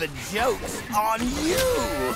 the joke's on you!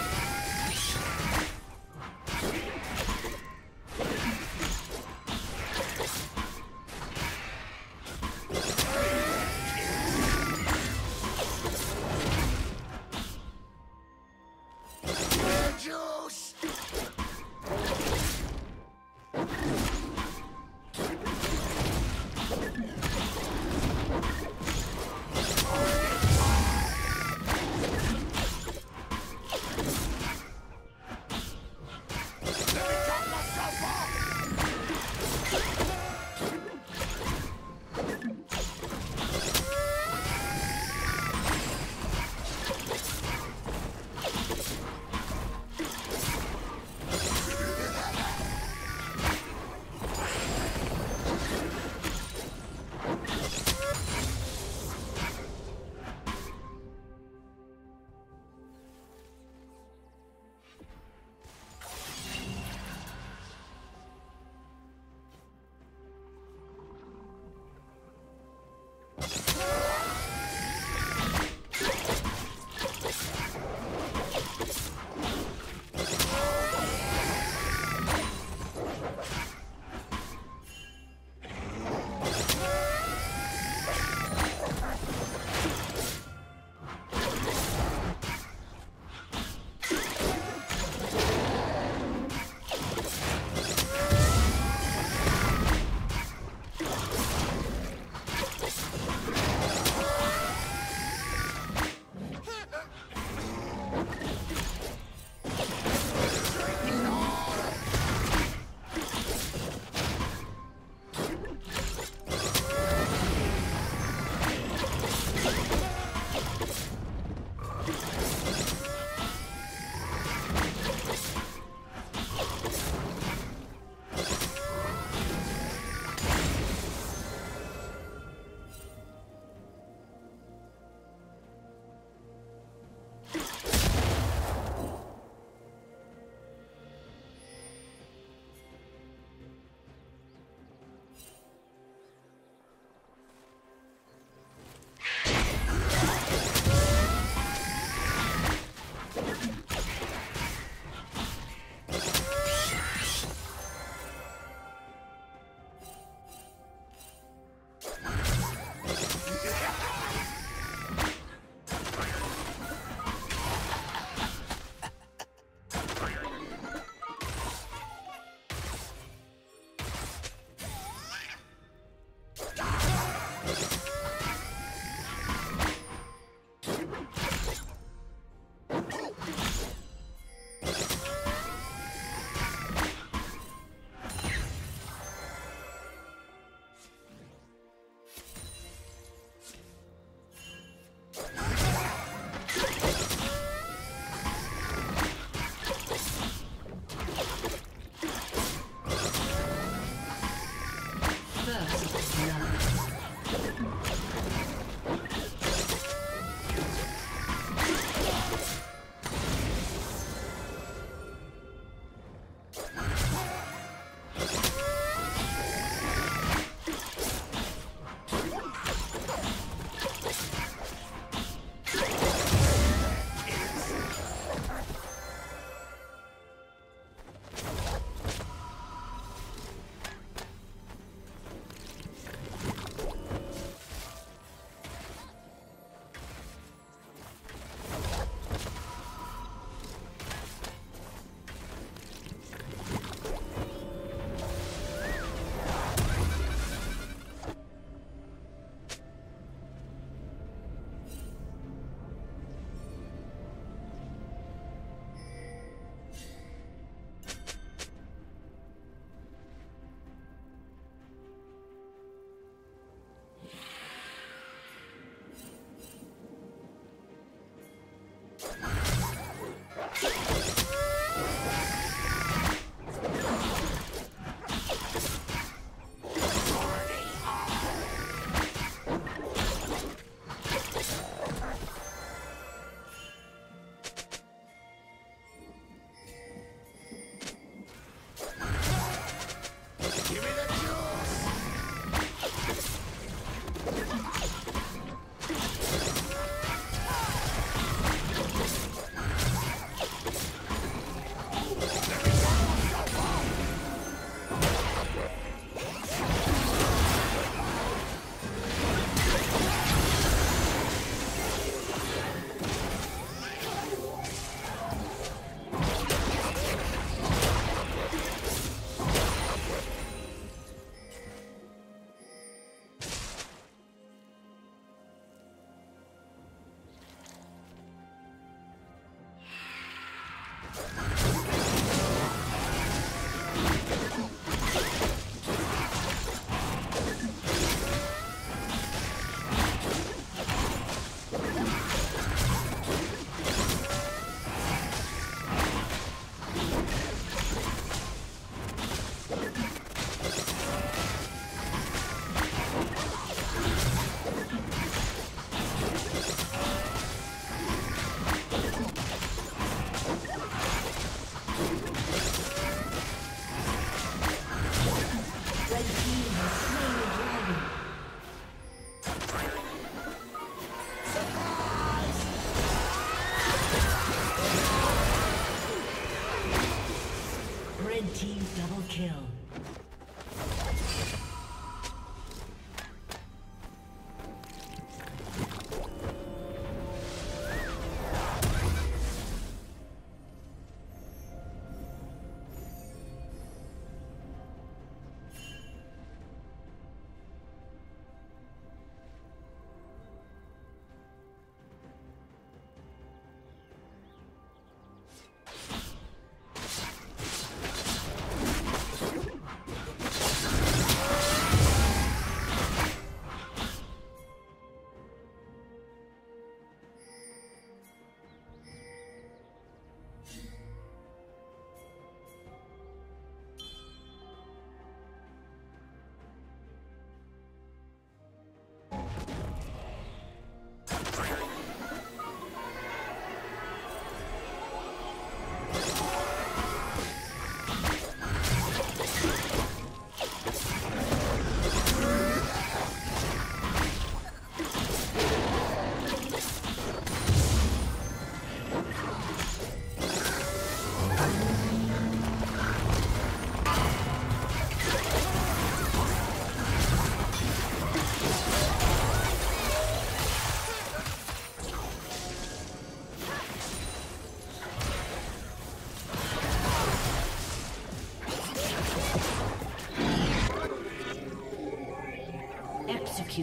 First, love.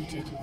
executed.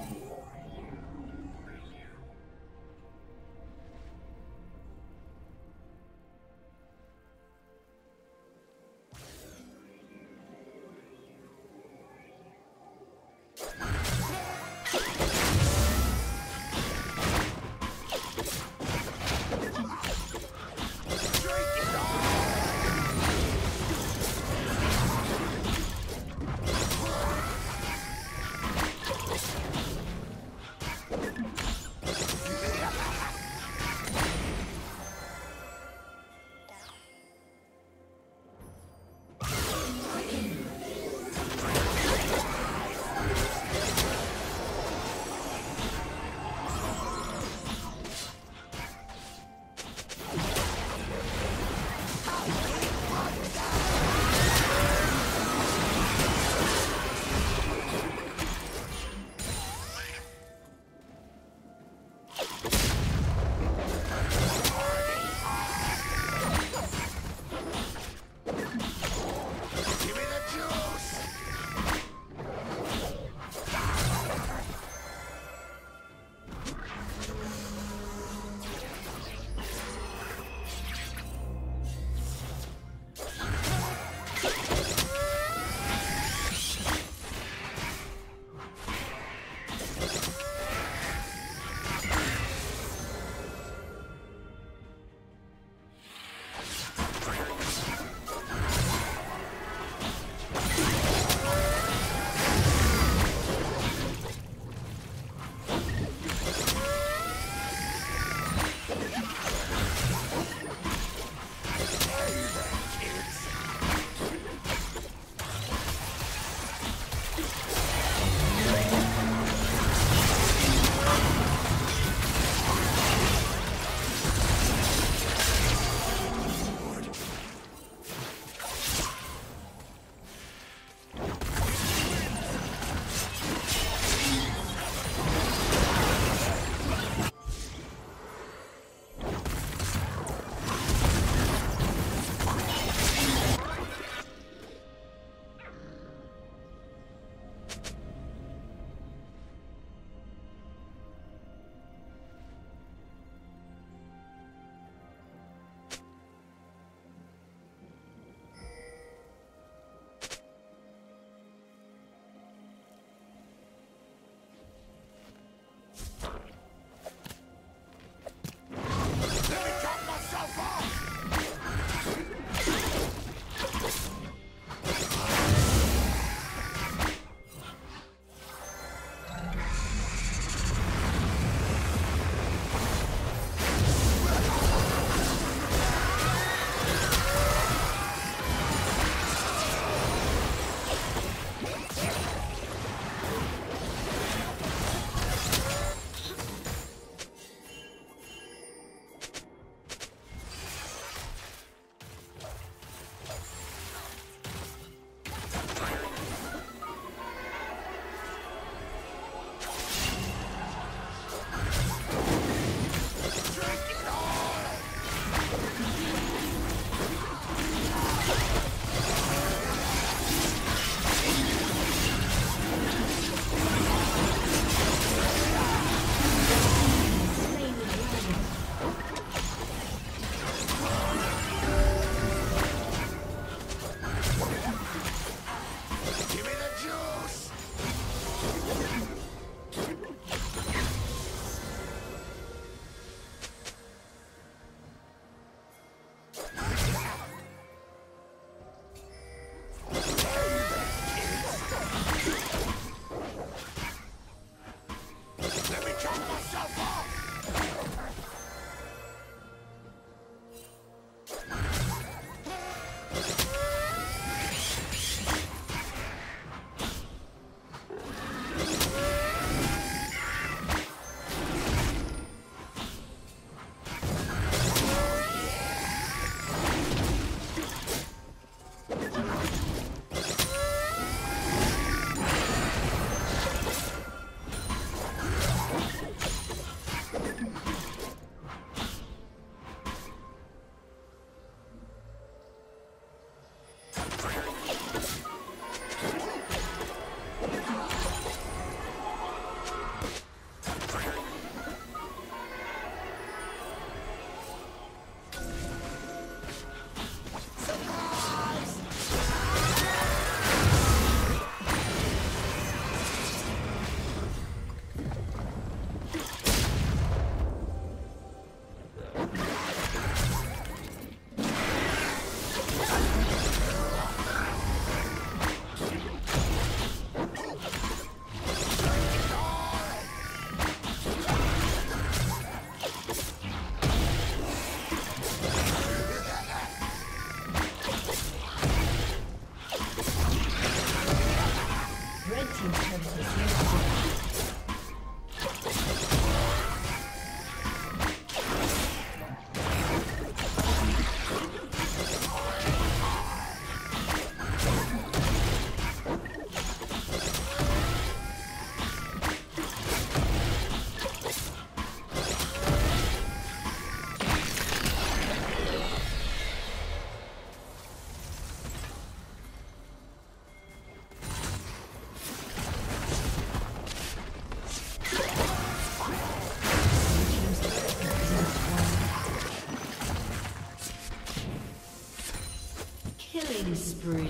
spree. Red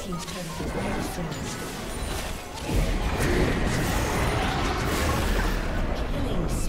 team's turn to fire strength. Killing spree.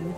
Blue